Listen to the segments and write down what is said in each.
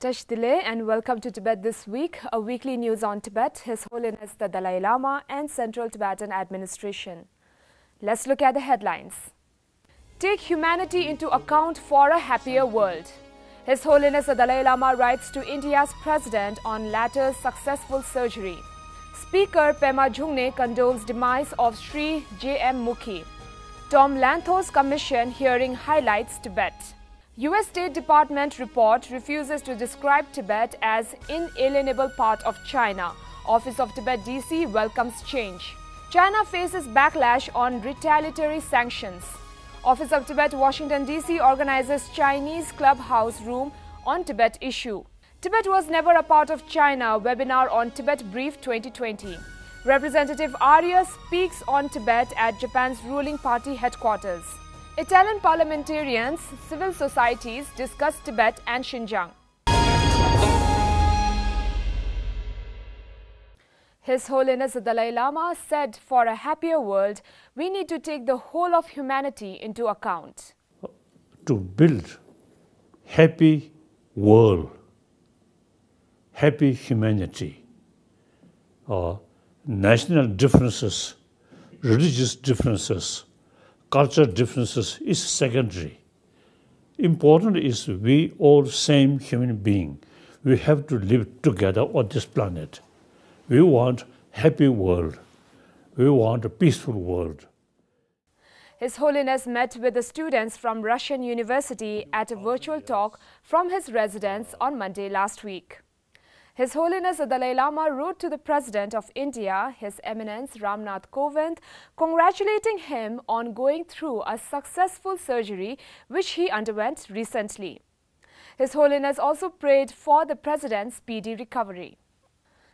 Tashi Dele and welcome to Tibet This Week, a weekly news on Tibet, His Holiness the Dalai Lama and Central Tibetan Administration. Let's look at the headlines. Take humanity into account for a happier world. His Holiness the Dalai Lama writes to India's president on latter's successful surgery. Speaker Pema Jungne condoles demise of Sri J.M. Mukhi. Tom Lantos Commission hearing highlights Tibet. U.S. State Department report refuses to describe Tibet as inalienable part of China. Office of Tibet DC welcomes change. China faces backlash on retaliatory sanctions. Office of Tibet Washington DC organizes Chinese clubhouse room on Tibet issue. Tibet was never a part of China webinar on Tibet Brief 2020. Representative Arya speaks on Tibet at Japan's ruling party headquarters. Italian parliamentarians, civil societies discuss Tibet and Xinjiang. His Holiness the Dalai Lama said, for a happier world, we need to take the whole of humanity into account. To build happy world, happy humanity, national differences, religious differences, culture differences is secondary. Important is we all same human being. We have to live together on this planet. We want happy world. We want a peaceful world. His Holiness met with the students from Russian University at a virtual talk from his residence on Monday last week. His Holiness the Dalai Lama wrote to the President of India, His Eminence Ram Nath Kovind, congratulating him on going through a successful surgery which he underwent recently. His Holiness also prayed for the President's speedy recovery.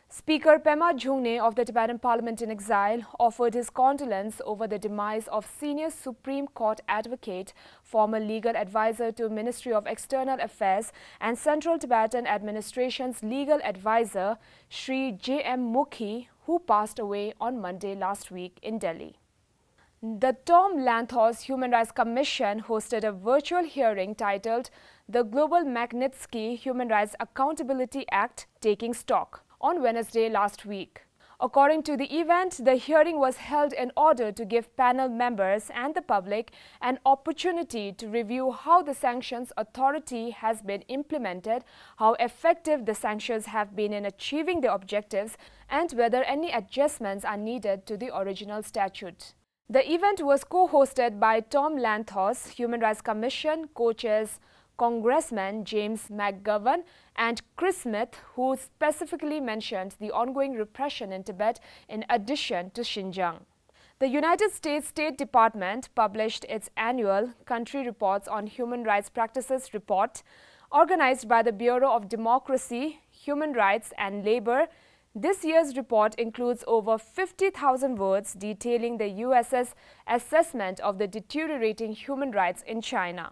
Speaker Pema Jungne of the Tibetan Parliament in Exile offered his condolence over the demise of senior Supreme Court advocate, former legal advisor to Ministry of External Affairs and Central Tibetan Administration's legal advisor, Sri J.M. Mukhi, who passed away on Monday last week in Delhi. The Tom Lantos Human Rights Commission hosted a virtual hearing titled The Global Magnitsky Human Rights Accountability Act Taking Stock on Wednesday last week. According to the event, the hearing was held in order to give panel members and the public an opportunity to review how the sanctions authority has been implemented, how effective the sanctions have been in achieving the objectives, and whether any adjustments are needed to the original statute. The event was co-hosted by Tom Lantos, Human Rights Commission, co-chairs Congressman James McGovern and Chris Smith, who specifically mentioned the ongoing repression in Tibet in addition to Xinjiang. The United States State Department published its annual Country Reports on Human Rights Practices report, organized by the Bureau of Democracy, Human Rights and Labor. This year's report includes over 50,000 words detailing the U.S.'s assessment of the deteriorating human rights in China.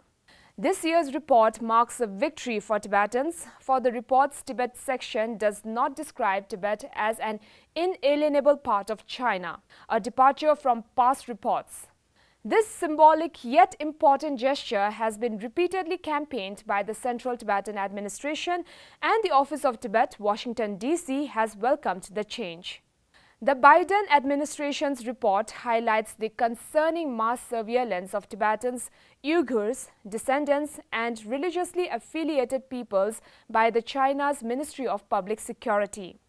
This year's report marks a victory for Tibetans, for the report's Tibet section does not describe Tibet as an inalienable part of China, a departure from past reports. This symbolic yet important gesture has been repeatedly campaigned by the Central Tibetan Administration, and the Office of Tibet, Washington DC, has welcomed the change. The Biden administration's report highlights the concerning mass surveillance of Tibetans, Uyghurs, descendants and religiously affiliated peoples by the China's Ministry of Public Security.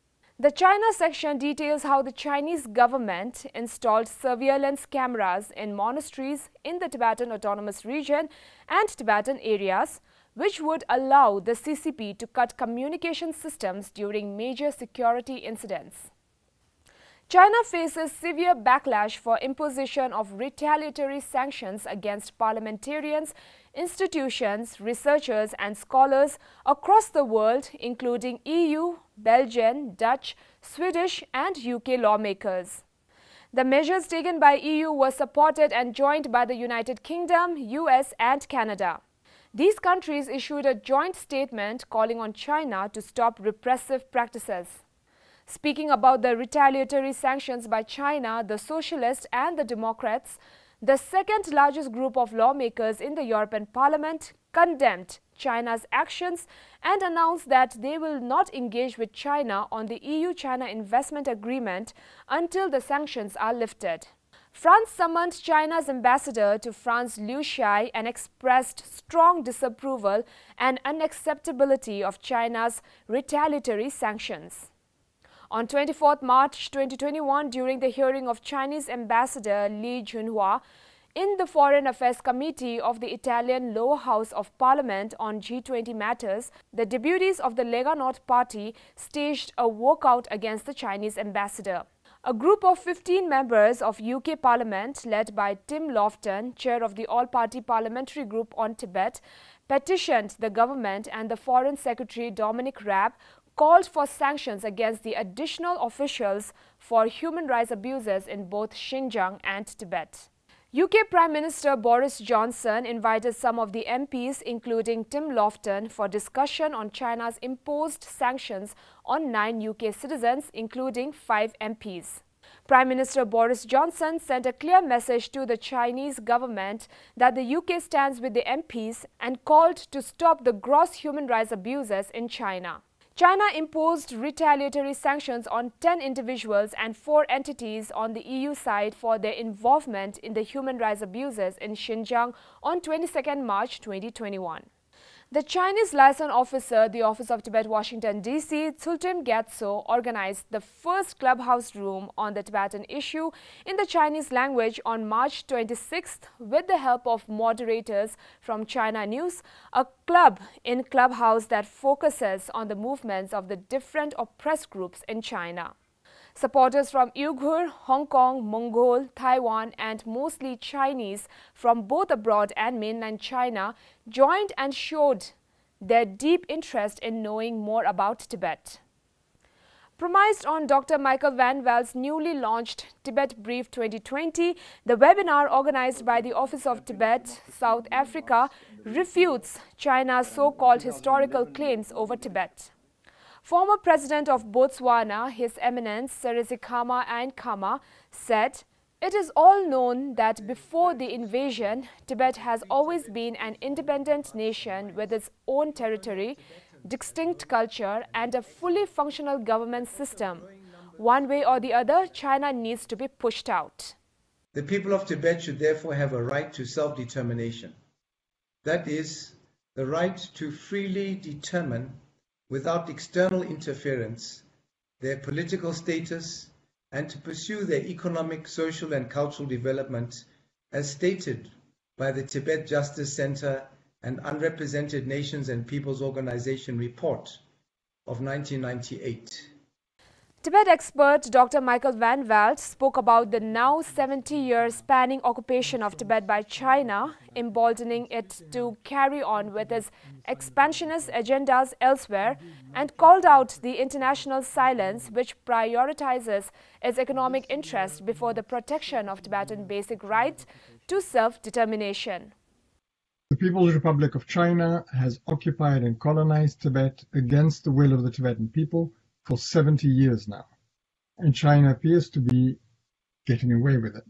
The China section details how the Chinese government installed surveillance cameras in monasteries in the Tibetan Autonomous Region and Tibetan areas, which would allow the CCP to cut communication systems during major security incidents. China faces severe backlash for imposition of retaliatory sanctions against parliamentarians, institutions, researchers and scholars across the world, including EU, Belgian, Dutch, Swedish and UK lawmakers. The measures taken by EU were supported and joined by the United Kingdom, US and Canada. These countries issued a joint statement calling on China to stop repressive practices. Speaking about the retaliatory sanctions by China, the Socialists and the Democrats, the second largest group of lawmakers in the European Parliament, condemned China's actions and announced that they will not engage with China on the EU-China investment agreement until the sanctions are lifted. France summoned China's ambassador to France, Liu Xi, and expressed strong disapproval and unacceptability of China's retaliatory sanctions. On 24 March 2021, during the hearing of Chinese Ambassador Li Junhua in the Foreign Affairs Committee of the Italian Lower House of Parliament on G20 matters, the deputies of the Lega Nord Party staged a walkout against the Chinese ambassador. A group of 15 members of UK Parliament, led by Tim Loughton, chair of the All-Party Parliamentary Group on Tibet, petitioned the government, and the Foreign Secretary Dominic Raab called for sanctions against the additional officials for human rights abuses in both Xinjiang and Tibet. UK Prime Minister Boris Johnson invited some of the MPs, including Tim Loughton, for discussion on China's imposed sanctions on 9 UK citizens, including 5 MPs. Prime Minister Boris Johnson sent a clear message to the Chinese government that the UK stands with the MPs and called to stop the gross human rights abuses in China. China imposed retaliatory sanctions on 10 individuals and 4 entities on the EU side for their involvement in the human rights abuses in Xinjiang on 22 March 2021. The Chinese liaison officer, the Office of Tibet, Washington, D.C., Tsultrim Gyatso, organized the first clubhouse room on the Tibetan issue in the Chinese language on March 26th with the help of moderators from China News, a club in Clubhouse that focuses on the movements of the different oppressed groups in China. Supporters from Uyghur, Hong Kong, Mongol, Taiwan, and mostly Chinese from both abroad and mainland China joined and showed their deep interest in knowing more about Tibet. Premised on Dr. Michael Van Walt's newly launched Tibet Brief 2020, the webinar organized by the Office of Tibet, South Africa, refutes China's so-called historical claims over Tibet. Former President of Botswana, His Eminence Serisikhama Ainkama, said, "It is all known that before the invasion, Tibet has always been an independent nation with its own territory, distinct culture, and a fully functional government system. One way or the other, China needs to be pushed out." The people of Tibet should therefore have a right to self-determination. That is, the right to freely determine, without external interference, their political status, and to pursue their economic, social, and cultural development, as stated by the Tibet Justice Center and Unrepresented Nations and Peoples Organization report of 1998. Tibet expert Dr. Michael Van Walt spoke about the now 70-year spanning occupation of Tibet by China, emboldening it to carry on with its expansionist agendas elsewhere, and called out the international silence which prioritizes its economic interests before the protection of Tibetan basic right to self-determination. The People's Republic of China has occupied and colonized Tibet against the will of the Tibetan people for 70 years now, and China appears to be getting away with it.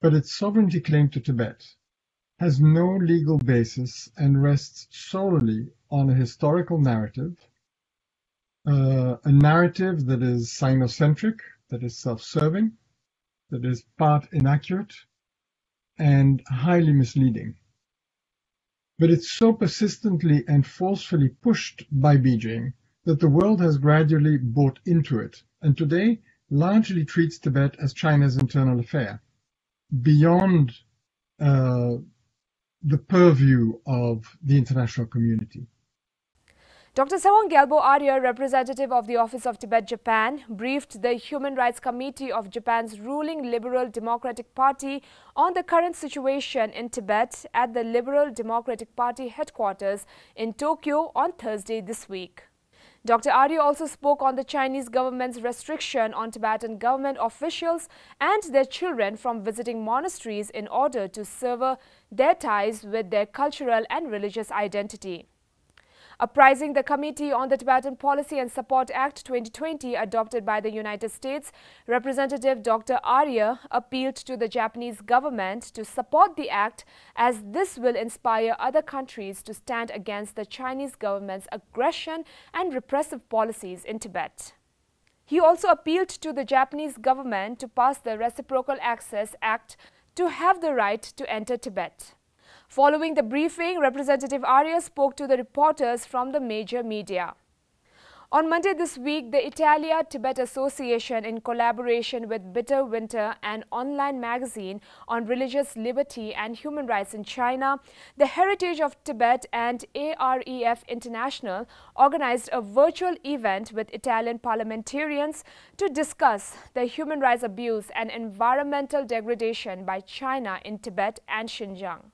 But its sovereignty claim to Tibet has no legal basis and rests solely on a historical narrative, a narrative that is Sinocentric, that is self-serving, that is part inaccurate, and highly misleading. But it's so persistently and forcefully pushed by Beijing that the world has gradually bought into it, and today largely treats Tibet as China's internal affair, beyond the purview of the international community. Dr. Sonam Gelbo Arya, representative of the Office of Tibet Japan, briefed the Human Rights Committee of Japan's ruling Liberal Democratic Party on the current situation in Tibet at the Liberal Democratic Party headquarters in Tokyo on Thursday this week. Dr. Arya also spoke on the Chinese government's restriction on Tibetan government officials and their children from visiting monasteries in order to sever their ties with their cultural and religious identity. Apprising the Committee on the Tibetan Policy and Support Act 2020 adopted by the United States, Representative Dr. Arya appealed to the Japanese government to support the act, as this will inspire other countries to stand against the Chinese government's aggression and repressive policies in Tibet. He also appealed to the Japanese government to pass the Reciprocal Access Act to have the right to enter Tibet. Following the briefing, Representative Arya spoke to the reporters from the major media. On Monday this week, the Italia-Tibet Association, in collaboration with Bitter Winter, an online magazine on religious liberty and human rights in China, the Heritage of Tibet and AREF International organized a virtual event with Italian parliamentarians to discuss the human rights abuse and environmental degradation by China in Tibet and Xinjiang.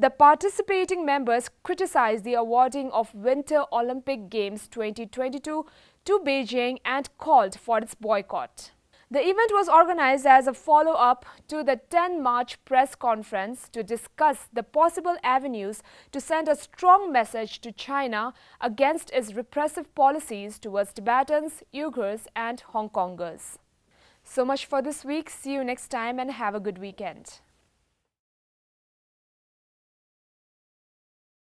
The participating members criticized the awarding of Winter Olympic Games 2022 to Beijing and called for its boycott. The event was organized as a follow-up to the 10 March press conference to discuss the possible avenues to send a strong message to China against its repressive policies towards Tibetans, Uyghurs and Hong Kongers. So much for this week. See you next time and have a good weekend.